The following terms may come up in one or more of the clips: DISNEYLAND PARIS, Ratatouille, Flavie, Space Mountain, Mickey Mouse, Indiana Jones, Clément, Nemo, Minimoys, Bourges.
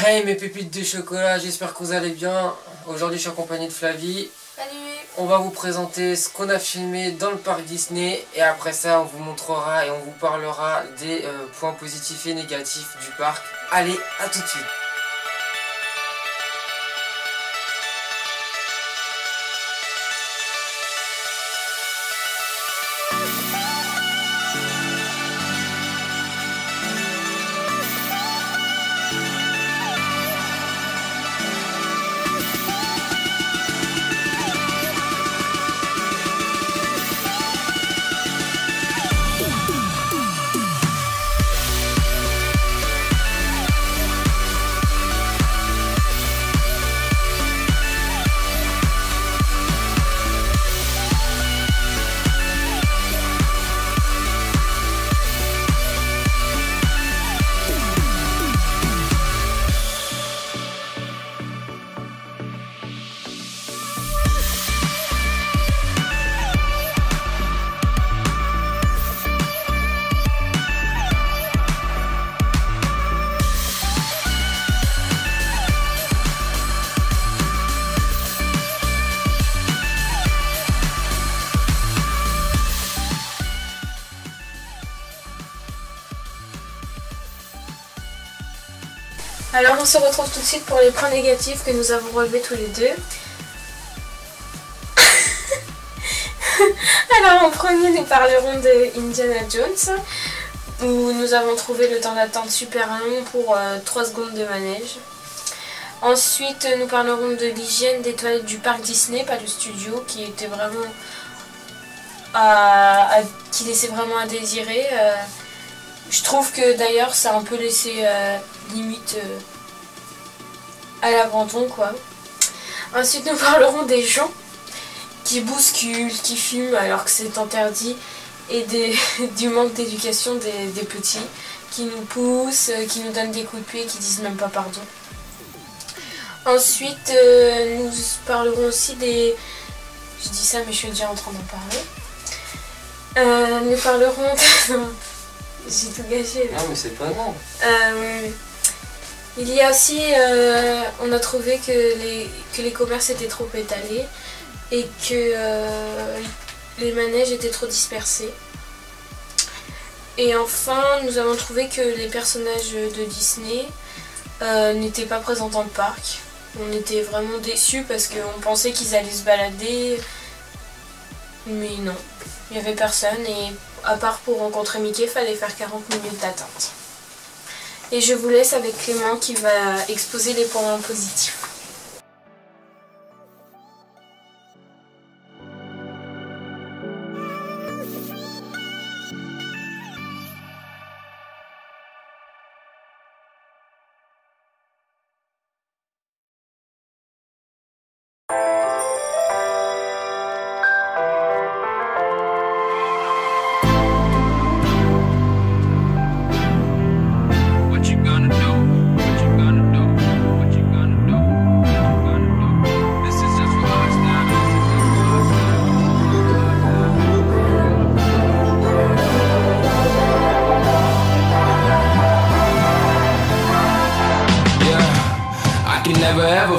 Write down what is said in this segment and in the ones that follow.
Hey mes pépites de chocolat, j'espère que vous allez bien. Aujourd'hui je suis en compagnie de Flavie. Salut. On va vous présenter ce qu'on a filmé dans le parc Disney. Et après ça on vous montrera et on vous parlera des points positifs et négatifs du parc. Allez, à tout de suite. Alors on se retrouve tout de suite pour les points négatifs que nous avons relevés tous les deux. Alors en premier nous parlerons de Indiana Jones, où nous avons trouvé le temps d'attente super long pour 3 secondes de manège. Ensuite nous parlerons de l'hygiène des toilettes du parc Disney, pas du studio, qui était vraiment qui laissait vraiment à désirer. Je trouve que d'ailleurs ça a un peu laissé limite à l'abandon quoi. Ensuite nous parlerons des gens qui bousculent, qui fument alors que c'est interdit, et du manque d'éducation des petits qui nous poussent, qui nous donnent des coups de pied, qui disent même pas pardon. Ensuite nous parlerons aussi des... Je dis ça mais je suis déjà en train d'en parler. Nous parlerons de... J'ai tout gâché. Non mais c'est pas grave. Il y a aussi, on a trouvé que les commerces étaient trop étalés et que les manèges étaient trop dispersés. Et enfin, nous avons trouvé que les personnages de Disney n'étaient pas présents dans le parc. On était vraiment déçus parce qu'on pensait qu'ils allaient se balader, mais non, il n'y avait personne et à part pour rencontrer Mickey, il fallait faire 40 minutes d'attente. Et je vous laisse avec Clément qui va exposer les points positifs. Never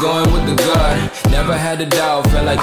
Going with the gut, never had a doubt, felt like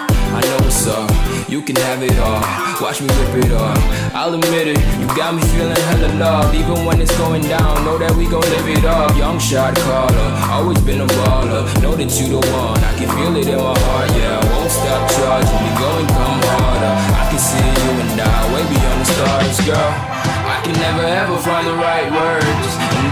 I know what's up, you can have it all, watch me rip it up. I'll admit it, you got me feeling hella loved. Even when it's going down, know that we gon' live it up. Young shot caller, always been a baller. Know that you the one, I can feel it in my heart, yeah. I won't stop charging, you go and come harder. I can see you and I, way beyond the stars, girl. I can never ever find the right words, and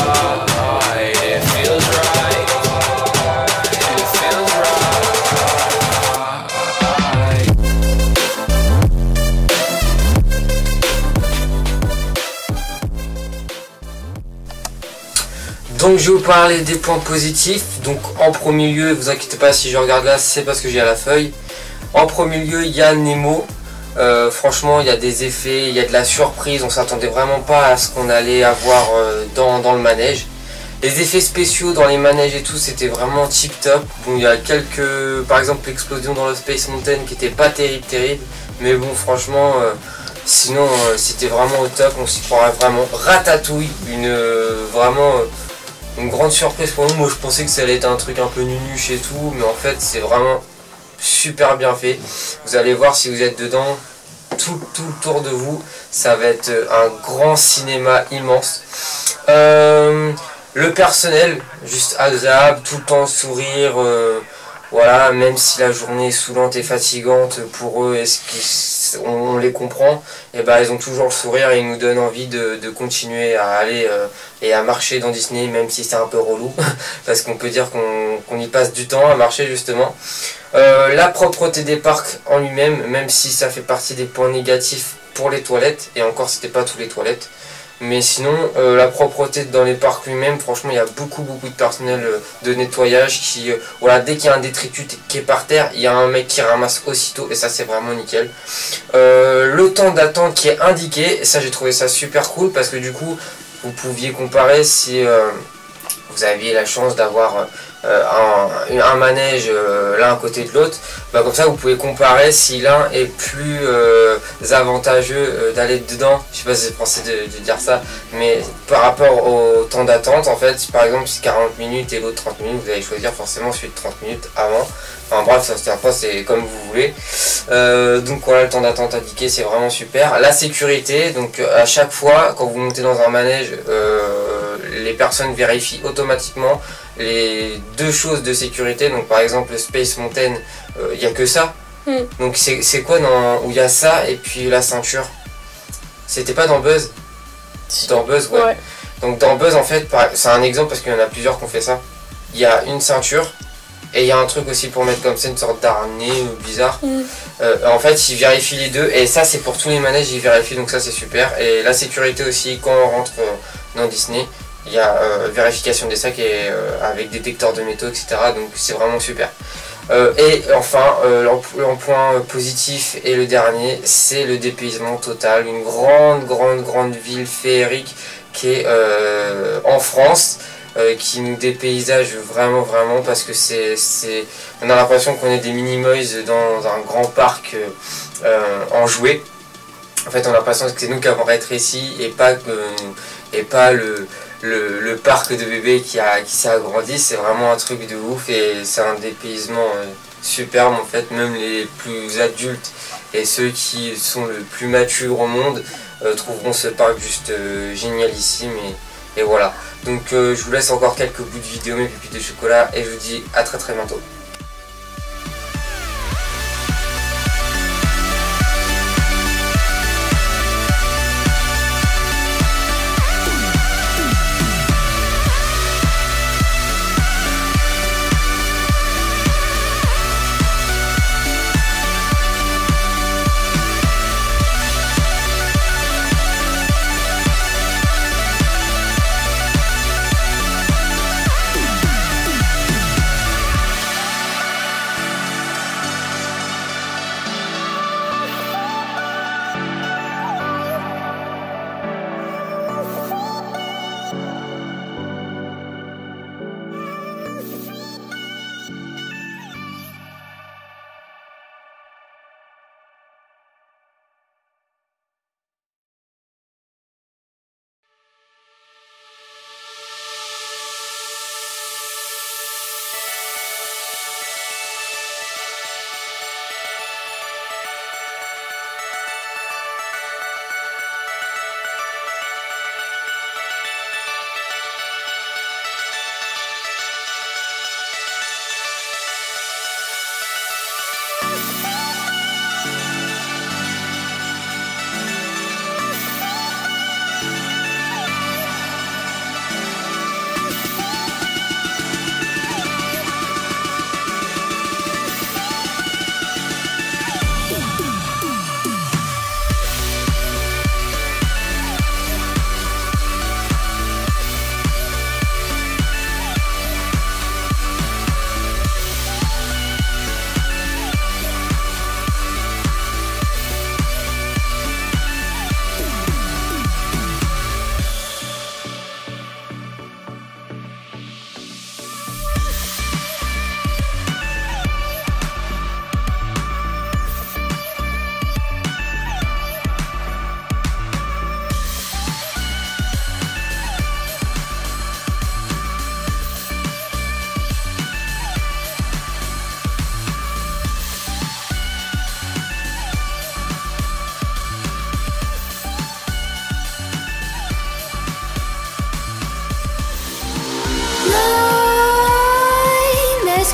It feels right. It feels Donc je vais vous parler des points positifs. Donc en premier lieu, vous inquiétez pas si je regarde là, c'est parce que j'ai à la feuille. En premier lieu, il y a Nemo. Franchement, il y a des effets, il y a de la surprise. On s'attendait vraiment pas à ce qu'on allait avoir dans le manège. Les effets spéciaux dans les manèges et tout, c'était vraiment tip top. Bon, il y a quelques, par exemple, l'explosion dans le Space Mountain qui était pas terrible. Mais bon, franchement, sinon c'était vraiment au top. On s'y croirait vraiment. Ratatouille, une grande surprise pour nous. Moi je pensais que ça allait être un truc un peu nunuche et tout, mais en fait c'est vraiment super bien fait. Vous allez voir, si vous êtes dedans, tout le tour de vous, ça va être un grand cinéma immense. Le personnel, juste agréable, tout le temps sourire, voilà, même si la journée est saoulante et fatigante pour eux, on les comprend, et ben ils ont toujours le sourire et ils nous donnent envie de continuer à aller et à marcher dans Disney, même si c'est un peu relou, parce qu'on peut dire qu'on y passe du temps à marcher justement. La propreté des parcs en lui-même, même si ça fait partie des points négatifs pour les toilettes, et encore c'était pas tous les toilettes. Mais sinon, la propreté dans les parcs lui-même, franchement, il y a beaucoup de personnel de nettoyage qui, voilà, dès qu'il y a un détritus qui est par terre, il y a un mec qui ramasse aussitôt, et ça, c'est vraiment nickel. Le temps d'attente qui est indiqué, et ça, j'ai trouvé ça super cool, parce que du coup, vous pouviez comparer si vous aviez la chance d'avoir un manège l'un à côté de l'autre, bah, comme ça vous pouvez comparer si l'un est plus avantageux d'aller dedans, je sais pas si c'est français de dire ça, mais par rapport au temps d'attente, en fait, par exemple si 40 minutes et l'autre 30 minutes, vous allez choisir forcément celui de 30 minutes avant, enfin bref, ça c'est comme vous voulez. Donc voilà, le temps d'attente indiqué, c'est vraiment super. La sécurité, donc à chaque fois quand vous montez dans un manège, les personnes vérifient automatiquement les deux choses de sécurité. Donc par exemple Space Mountain, il n'y a que ça. Donc c'est quoi dans, où il y a ça et puis la ceinture? C'était pas dans Buzz? Si. Dans Buzz, ouais. Ouais. Donc dans Buzz, en fait, c'est un exemple parce qu'il y en a plusieurs qui ont fait ça. Il y a une ceinture et il y a un truc aussi pour mettre comme ça, une sorte d'harnais bizarre. En fait, ils vérifient les deux, et ça c'est pour tous les manèges, ils vérifient, donc ça c'est super. Et la sécurité aussi, quand on rentre dans Disney, il y a vérification des sacs et avec détecteur de métaux, etc. Donc c'est vraiment super. Et enfin, le point positif et le dernier, c'est le dépaysement total. Une grande ville féerique qui est en France, qui nous dépaysage vraiment parce que c'est on a l'impression qu'on est des Minimoys dans un grand parc enjoué. En fait, on a l'impression que c'est nous qui avons rétréci et pas le parc de bébés qui s'est agrandi. C'est vraiment un truc de ouf et c'est un dépaysement superbe. En fait, même les plus adultes et ceux qui sont le plus matures au monde trouveront ce parc juste génialissime, et voilà. Donc je vous laisse encore quelques bouts de vidéo, mes pépites de chocolat, et je vous dis à très bientôt. Let's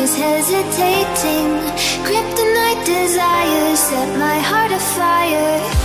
Hesitating, kryptonite desires set my heart afire.